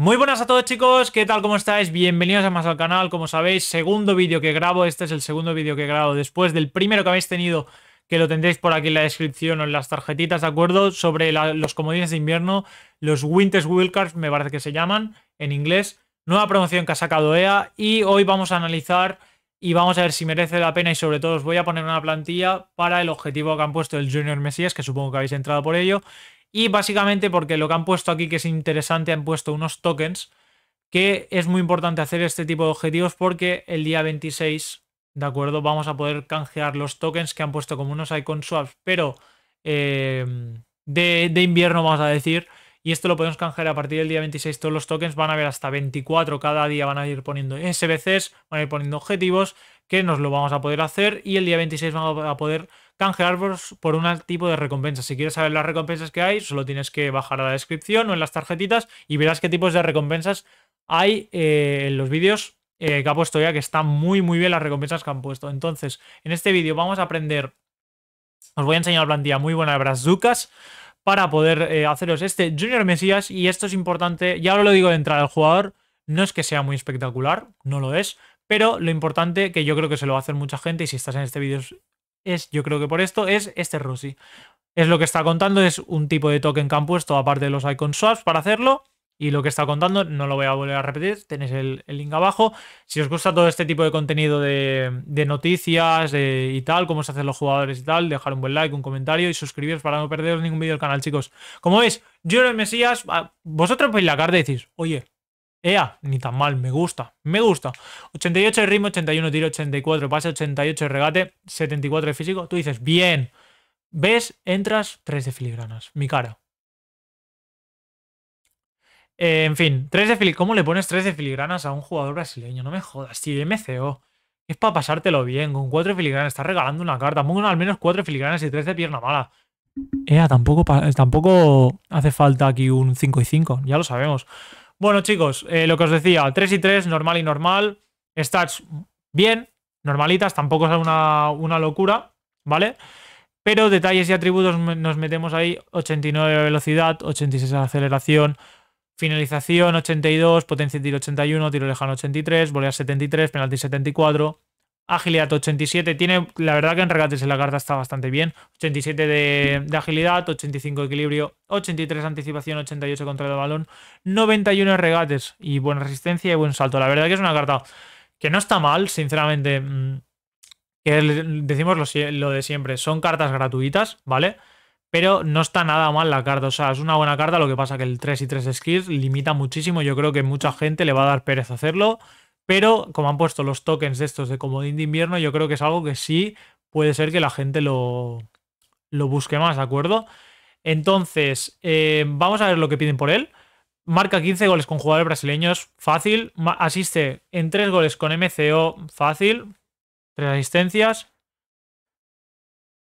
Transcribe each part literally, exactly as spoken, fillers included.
Muy buenas a todos, chicos, ¿qué tal? ¿Cómo estáis? Bienvenidos a más al canal. Como sabéis, segundo vídeo que grabo. Este es el segundo vídeo que grabo después del primero que habéis tenido, que lo tendréis por aquí en la descripción o en las tarjetitas, ¿de acuerdo? Sobre la, los comodines de invierno, los Winters Wildcards, me parece que se llaman en inglés. Nueva promoción que ha sacado E A y hoy vamos a analizar y vamos a ver si merece la pena y sobre todo os voy a poner una plantilla para el objetivo que han puesto el Junior Messias, que supongo que habéis entrado por ello. Y básicamente porque lo que han puesto aquí, que es interesante, han puesto unos tokens, que es muy importante hacer este tipo de objetivos porque el día veintiséis, ¿de acuerdo? Vamos a poder canjear los tokens que han puesto como unos icon swaps, pero eh, de, de invierno, vamos a decir. Y esto lo podemos canjear a partir del día veintiséis. Todos los tokens van a haber hasta veinticuatro. Cada día van a ir poniendo S B Cs, van a ir poniendo objetivos, que nos lo vamos a poder hacer. Y el día veintiséis vamos a poder canjear por un tipo de recompensa. Si quieres saber las recompensas que hay, solo tienes que bajar a la descripción o en las tarjetitas y verás qué tipos de recompensas hay eh, en los vídeos eh, que ha puesto ya, que están muy muy bien las recompensas que han puesto. Entonces, en este vídeo vamos a aprender, os voy a enseñar una plantilla muy buena de Brazucas para poder eh, haceros este Junior Messias. Y esto es importante, ya lo digo de entrada, el jugador no es que sea muy espectacular, no lo es, pero lo importante, que yo creo que se lo va a hacer mucha gente, y si estás en este vídeo es, es yo creo que por esto, es este Rossi. Es lo que está contando, es un tipo de token que han puesto aparte de los icon swaps para hacerlo, y lo que está contando no lo voy a volver a repetir, tenéis el, el link abajo. Si os gusta todo este tipo de contenido de, de noticias eh, y tal, cómo se hacen los jugadores y tal, dejar un buen like, un comentario y suscribiros para no perderos ningún vídeo del canal, chicos. Como veis, Junior Messias, vosotros veis la carta y decís, oye, Ea, ni tan mal, me gusta, me gusta. ochenta y ocho de ritmo, ochenta y uno de tiro, ochenta y cuatro de pase, ochenta y ocho de regate, setenta y cuatro de físico. Tú dices, bien, ves, entras, tres de filigranas, mi cara. Eh, en fin, tres de filigranas. ¿Cómo le pones tres de filigranas a un jugador brasileño? No me jodas, tío, M C O. Es para pasártelo bien, con cuatro de filigranas. Estás regalando una carta, pon al menos cuatro de filigranas y tres de pierna mala. Ea, tampoco, tampoco hace falta aquí un cinco y cinco, ya lo sabemos. Bueno, chicos, eh, lo que os decía, tres y tres, normal y normal. Stats bien, normalitas, tampoco es una, una locura, ¿vale? Pero detalles y atributos nos metemos ahí. ochenta y nueve de velocidad, ochenta y seis de aceleración, finalización ochenta y dos, potencia de tiro ochenta y uno, tiro lejano ochenta y tres, volea setenta y tres, penalti setenta y cuatro, agilidad ochenta y siete. Tiene, la verdad que en regates en la carta está bastante bien. ochenta y siete de, de agilidad, ochenta y cinco de equilibrio, ochenta y tres de anticipación, ochenta y ocho de control de balón, noventa y uno de regates y buena resistencia y buen salto. La verdad que es una carta que no está mal, sinceramente. Que decimos lo, lo de siempre, son cartas gratuitas, ¿vale? Pero no está nada mal la carta, o sea, es una buena carta. Lo que pasa que el tres y tres skills limita muchísimo. Yo creo que mucha gente le va a dar pereza hacerlo. Pero como han puesto los tokens de estos de comodín de invierno, yo creo que es algo que sí puede ser que la gente lo, lo busque más, ¿de acuerdo? Entonces, eh, vamos a ver lo que piden por él. Marca quince goles con jugadores brasileños, fácil. Asiste en tres goles con M C O, fácil. tres asistencias.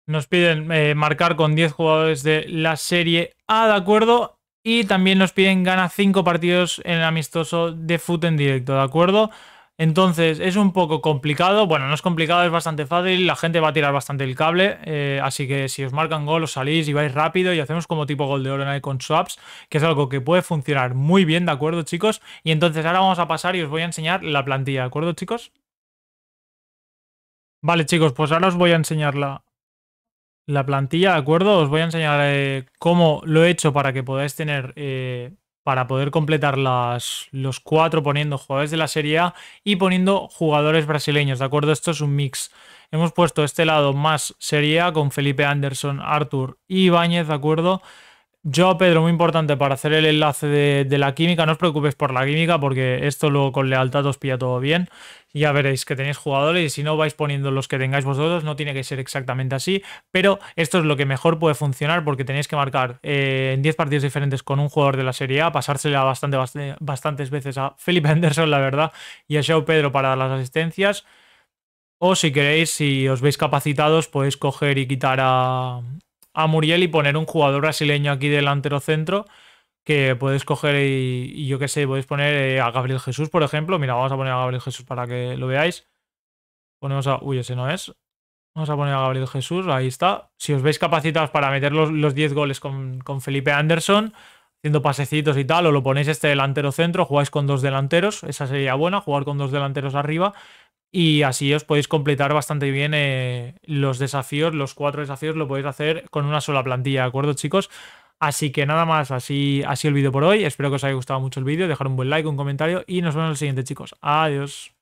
Nos piden eh, marcar con diez jugadores de la Serie A, ¿de acuerdo? Y también nos piden gana cinco partidos en el amistoso de fútbol en directo, ¿de acuerdo? Entonces es un poco complicado. Bueno, no es complicado, es bastante fácil. La gente va a tirar bastante el cable. Eh, así que si os marcan gol, os salís y vais rápido. Y hacemos como tipo gol de oro en icon swaps, que es algo que puede funcionar muy bien, ¿de acuerdo, chicos? Y entonces ahora vamos a pasar y os voy a enseñar la plantilla, ¿de acuerdo, chicos? Vale, chicos, pues ahora os voy a enseñar la... La plantilla, ¿de acuerdo? Os voy a enseñar eh, cómo lo he hecho para que podáis tener, eh, para poder completar las, los cuatro poniendo jugadores de la Serie A y poniendo jugadores brasileños, ¿de acuerdo? Esto es un mix. Hemos puesto este lado más Serie A con Felipe Anderson, Arthur y Ibáñez, ¿de acuerdo? Joao Pedro, muy importante para hacer el enlace de, de la química. No os preocupéis por la química porque esto luego con lealtad os pilla todo bien. Ya veréis que tenéis jugadores y si no vais poniendo los que tengáis vosotros, no tiene que ser exactamente así. Pero esto es lo que mejor puede funcionar porque tenéis que marcar eh, en diez partidos diferentes con un jugador de la Serie A, pasársela bastante, bastante, bastantes veces a Felipe Anderson, la verdad, y a Joao Pedro para las asistencias. O si queréis, si os veis capacitados, podéis coger y quitar a... a Muriel y poner un jugador brasileño aquí delantero centro, que podéis coger y, y yo qué sé, podéis poner a Gabriel Jesús, por ejemplo. Mira, vamos a poner a Gabriel Jesús para que lo veáis. Ponemos a... Uy, ese no es. Vamos a poner a Gabriel Jesús, ahí está. Si os veis capacitados para meter los, los diez goles con, con Felipe Anderson, haciendo pasecitos y tal, o lo ponéis este delantero centro, jugáis con dos delanteros, esa sería buena, jugar con dos delanteros arriba, y así os podéis completar bastante bien eh, los desafíos, los cuatro desafíos lo podéis hacer con una sola plantilla, ¿de acuerdo, chicos? Así que nada más, así, así el vídeo por hoy, espero que os haya gustado mucho el vídeo, dejar un buen like, un comentario, y nos vemos en el siguiente, chicos, adiós.